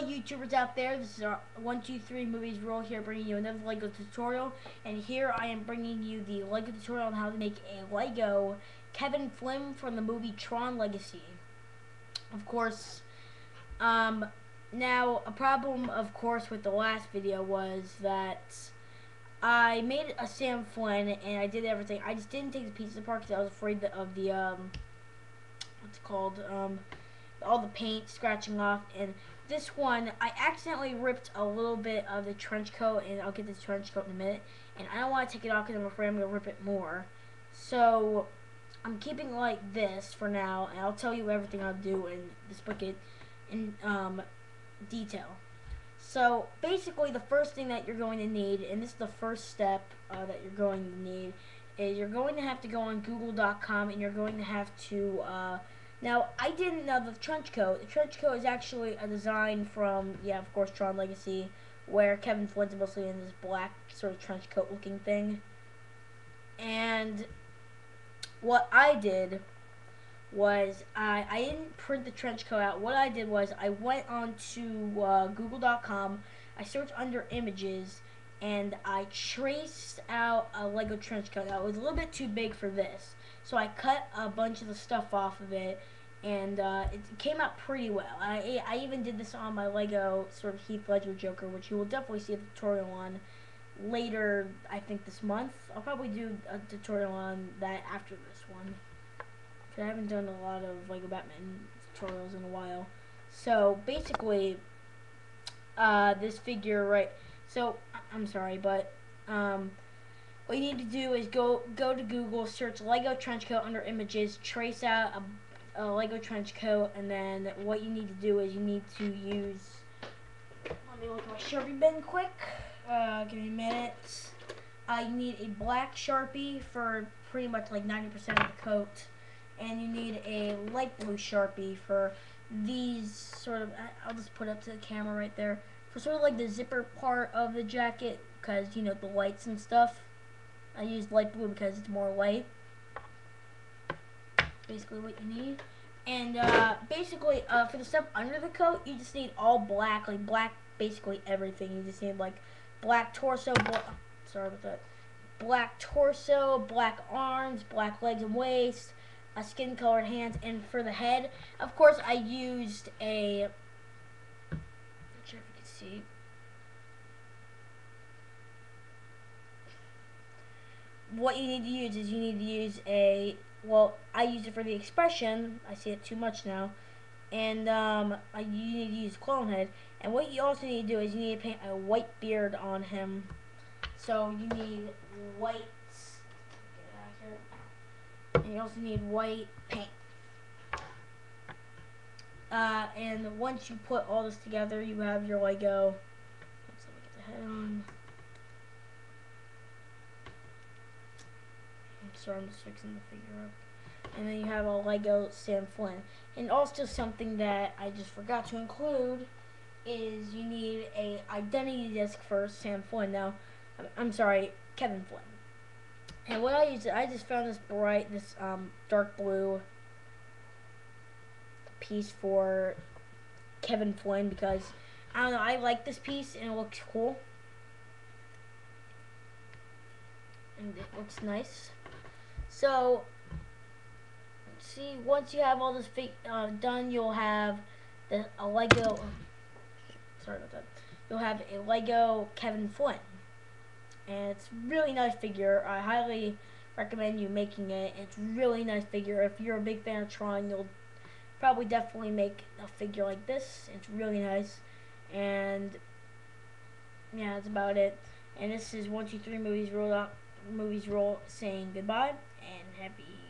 fellow YouTubers out there, this is our 1, 2, 3 movies rule here, bringing you another LEGO tutorial. And here I am bringing you the LEGO tutorial on how to make a LEGO Kevin Flynn from the movie Tron Legacy. Of course, now a problem, of course, with the last video was that I made a Sam Flynn and I did everything. I just didn't take the pieces apart because I was afraid of the all the paint scratching off. And this one, I accidentally ripped a little bit of the trench coat, and I'll get this trench coat in a minute, and I don't want to take it off because I'm afraid I'm going to rip it more. So I'm keeping it like this for now, and I'll tell you everything I'll do in this bucket in detail. So basically, the first thing that you're going to need, and this is the first step that you're going to need, is you're going to have to go on google.com, and you're going to have to now, I didn't know the trench coat. The trench coat is actually a design from, yeah, of course, Tron Legacy, where Kevin Flynn's mostly in this black sort of trench coat looking thing. And what I did was, I didn't print the trench coat out. What I did was, I went on to google.com, I searched under images, and I traced out a LEGO trench coat. Now, it was a little bit too big for this, so I cut a bunch of the stuff off of it, and it came out pretty well. I even did this on my LEGO sort of Heath Ledger Joker, which you will definitely see a tutorial on later, I think this month. I'll probably do a tutorial on that after this one, because I haven't done a lot of LEGO Batman tutorials in a while. So basically, this figure, right, so, I'm sorry, but, what you need to do is go to Google, search LEGO trench coat under images, trace out a LEGO trench coat, and then what you need to do is you need to use, let me look at my Sharpie bin quick, give me a minute. You need a black Sharpie for pretty much like 90% of the coat, and you need a light blue Sharpie for these sort of, I'll just put it up to the camera right there, for sort of like the zipper part of the jacket, because, you know, the lights and stuff. I used light blue because it's more light. Basically what you need. And basically for the stuff under the coat, you just need all black, like black basically everything. You just need like black torso, sorry about that. Black torso, black arms, black legs and waist, a skin colored hands, and for the head, of course I used a, I'm not sure if you can see. What you need to use is you need to use a, well, I used it for the expression. I see it too much now. And you need to use clone head. And what you also need to do is you need to paint a white beard on him. So you need white, get out here. And you also need white paint. And once you put all this together, you have your LEGO. Let's get the head on. So I'm just fixing the figure up. And then you have a LEGO Sam Flynn. And also something that I just forgot to include is you need a identity disc for Sam Flynn. Now, I'm sorry, Kevin Flynn. And what I used, I just found this bright, this dark blue piece for Kevin Flynn because, I don't know, I like this piece and it looks cool. And it looks nice. So, see, once you have all this done, you'll have a LEGO, sorry about that, you'll have a LEGO Kevin Flynn. And it's a really nice figure. I highly recommend you making it. It's a really nice figure. If you're a big fan of Tron, you'll probably definitely make a figure like this. It's really nice. And, yeah, that's about it. And this is 1, 2, 3 movies rule saying goodbye. And happy